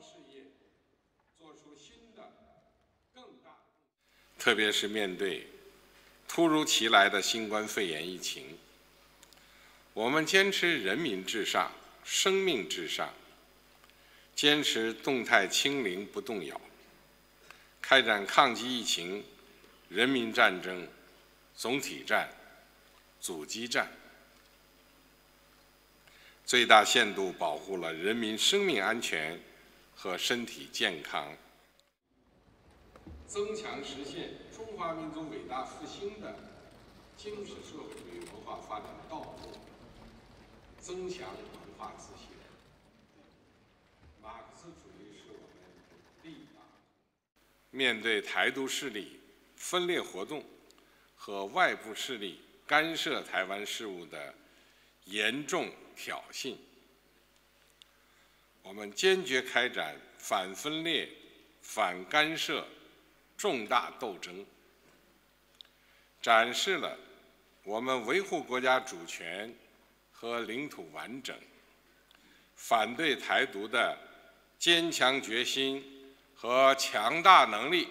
事业做出新的更大的贡献。特别是面对突如其来的新冠肺炎疫情，我们坚持人民至上、生命至上，坚持动态清零不动摇，开展抗击疫情、人民战争、总体战、阻击战，最大限度保护了人民生命安全和身体健康，增强实现中华民族伟大复兴的精神社会主义文化发展道路，增强文化自信。马克思主义是我们力量。面对台独势力分裂活动和外部势力干涉台湾事务的严重挑衅，我们坚决开展反分裂、反干涉重大斗争，展示了我们维护国家主权和领土完整、反对台独的坚强决心和强大能力。